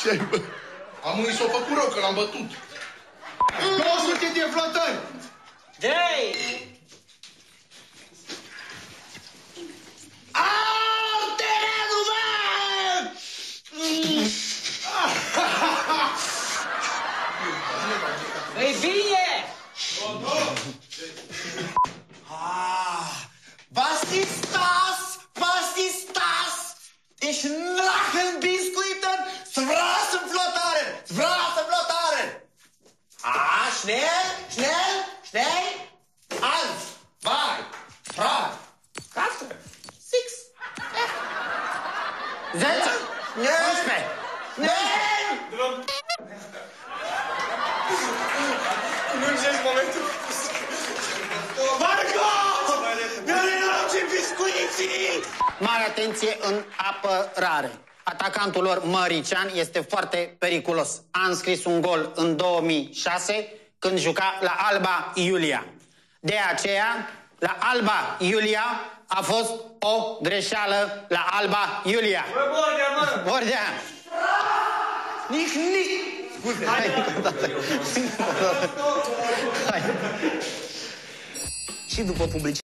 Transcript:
Ce-ai bă? Am s-o făcut rău, că l-am bătut. 200 de flotări! Dei! Au terenul, bă! Ei bine! Was ist das? Was ist das? Ich lachen Biskuiten, Straßenflotaren, Straßenflotaren. Ah, schnell, schnell, schnell. 1, 2, 3, 4, 5, 6, 7, 8, 9, 10. Nein! Nu-mi știți momentul. Margot! Mi-au ce biscuiții! Mare atenție în apărare. Atacantul lor, Mărician, este foarte periculos. A înscris un gol în 2006 când juca la Alba Iulia. De aceea, la Alba Iulia a fost o greșeală la Alba Iulia. Bă, Bordea, mă! Bordea! Nic, nic! Hai, și după publicitate.